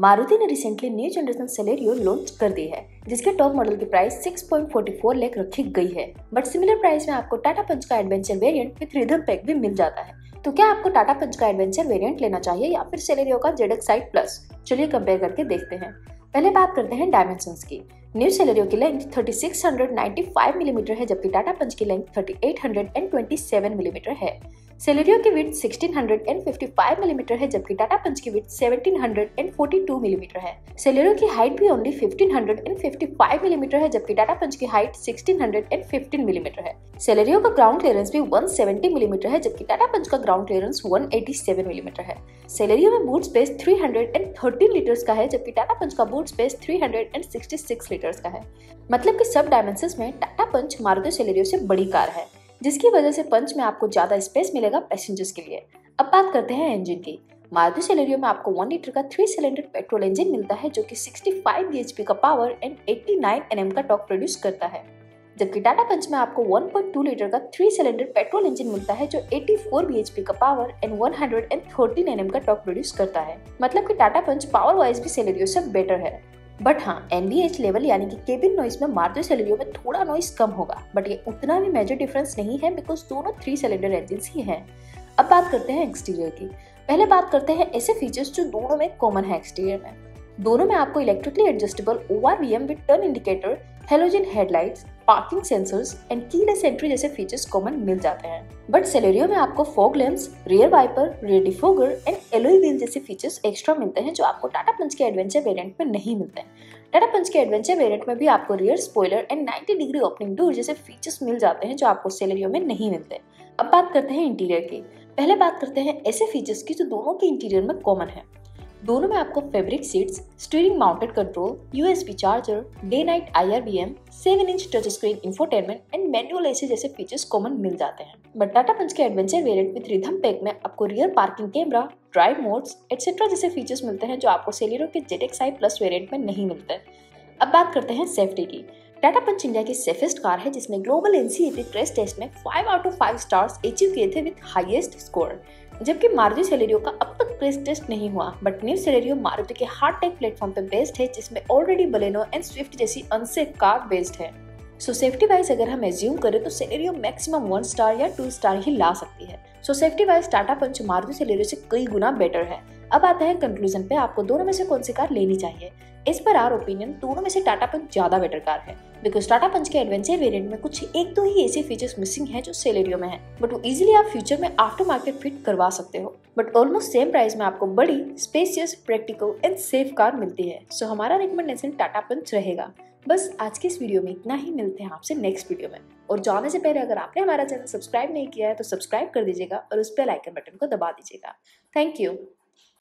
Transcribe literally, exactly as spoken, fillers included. मारुति ने recently new generation Celerio launch कर दी है, जिसके टॉप मॉडल की प्राइस छह पॉइंट चार चार लाख रखी गई है। बट सिमिलर प्राइस में आपको टाटा पंच का adventure variant with rhythm pack भी मिल जाता है। तो क्या आपको टाटा पंच का एडवेंचर वेरिएंट लेना चाहिए या फिर सेलेरियो का ज़ेड एक्स आई प्लस? चलिए कंपेयर करके देखते हैं। पहले बात करते हैं डायमेंशंस की। न्यू सेलेरियो की length thirty six ninety five millimetre है, जबकि टाटा पंच की length thirty eight twenty seven millimetre है। सेलेरियो की width sixteen fifty five millimetre है, जबकि टाटा पंच की width seventeen forty two millimetre है। सेलेरियो की हाइट भी only fifteen fifty five millimetre है, जबकि टाटा पंच की हाइट सिक्सटीन फिफ्टीन मिलीमीटर है। सेलेरियो का ग्राउंड क्लियरेंस भी वन सेवेंटी मिलीमीटर है, जबकि टाटा पंच का ground clearance one eighty seven millimetre है। सेलेरियो में boot space three hundred thirteen litres का है, जबकि टाटा पंच का boot space three sixty six litres का है। मतलब कि सब डायमेंशंस में टाटा पंच मारुति सेलेरियो से बड़ी कार है, जिसकी वजह से पंच में आपको ज्यादा स्पेस मिलेगा पैसेंजर्स के लिए। अब बात करते हैं इंजन की। मारुति सेलेरियो में आपको वन लीटर का थ्री सिलेंडर पेट्रोल इंजन मिलता है, जो कि सिक्सटी फाइव बीएचपी का power and eighty nine NM का टॉर्क प्रोड्यूस करता है, जबकि टाटा पंच में आपको वन पॉइंट टू लीटर का थ्री सिलेंडर पेट्रोल इंजन मिलता है, जो एटी फोर बीएचपी का power and one thirteen NM का टॉर्क प्रोड्यूस करता है। मतलब कि टाटा पंच पावर वाइज भी सेलेरियो से बेटर है। बट हाँ, एनवीएच लेवल यानी कि केबिन नॉइस में मारुति सेलेरियो में थोड़ा नॉइस कम होगा, बट ये उतना भी मेजर डिफरेंस नहीं है, बिकॉज दोनों थ्री सिलेंडर इंजन ही हैं। अब बात करते हैं एक्सटीरियर की। पहले बात करते हैं ऐसे फीचर्स जो दोनों में कॉमन है। एक्सटीरियर में दोनों में आपको electrically adjustable ORVM with turn indicator, halogen headlights, parking sensors and keyless entry जैसे फीचर्स कॉमन मिल जाते हैं। बट सेलेरियो में आपको fog lamps, rear wiper, rear defogger and alloy wheel जैसे फीचर्स एक्स्ट्रा मिलते हैं, जो आपको टाटा पंच के एडवेंचर वेरिएंट में नहीं मिलते हैं। टाटा पंच के एडवेंचर वेरिएंट में भी आपको rear spoiler and ninety degree opening door जैसे फीचर्स मिल जाते हैं, जो आपको सेलेरियो में नहीं मिलते। अब बात करते हैं इंटीरियर की। पहले बात करते हैं ऐसे फीचर्स की जो दोनों के इंटीरियर में कॉमन है। दोनों में आपको fabric seats, steering mounted control, USB charger, day night IRBM, seven inch touch screen infotainment and manual AC जैसे फीचर्स कॉमन मिल जाते हैं। बट टाटा पंच के adventure variant with rhythm pack में आपको rear parking camera, drive modes etcetera जैसे features मिलते हैं, जो आपको सेलेरियो के Z X I plus variant में नहीं मिलते। अब बात करते हैं सेफ्टी की। टाटा पंच इंडिया की सेफेस्ट कार है, जिसने ग्लोबल एनसीएपी क्रेश टेस्ट में five out of five stars achieve किए थे विद हाईएस्ट स्कोर, जबकि मारुति सेलेरियो का अब तक क्रेश टेस्ट नहीं हुआ। बट न्यू सेलेरियो मारुति के हार्टटेक प्लेटफॉर्म पर बेस्ड है, जिसमें ऑलरेडी बलेनो एंड स्विफ्ट जैसी अनसेफ कार बेस्ड है। सो सेफ्टी वाइज अगर हम एज्यूम करें तो सेलेरियो मैक्सिमम वन स्टार या टू स्टार ही ला सकती है। सो सेफ्टी वाइज टाटा पंच मारुति सेलेरियो से कई गुना बेटर है। अब आता है कंक्लूजन पे, आपको दोनों में से कौन सी कार लेनी चाहिए। इस पर आर ओपिनियन, दोनों में से टाटा पंच ज्यादा बेटर कार है, बिकॉज टाटा पंच के एडवेंचर वेरिएंट में कुछ एक दो ही ऐसे फीचर्स मिसिंग है जो सेलेरियो में है, बट वो इजीली आप फ्यूचर में आफ्टर मार्केट फिट करवा सकते हो। बट ऑलमोस्ट सेम प्राइस में आपको बड़ी, spacious, practical and safe car मिलती है। सो हमारा रिकमेंडेशन टाटा पंच रहेगा। बस आज के इस वीडियो में इतना ही। मिलते हैं आपसे नेक्स्ट वीडियो में। और जाने से पहले अगर आपने हमारा चैनल सब्सक्राइब नहीं किया है तो सब्सक्राइब कर दीजिएगा और उस बेल आइकन बटन को दबा दीजिएगा। Thank you.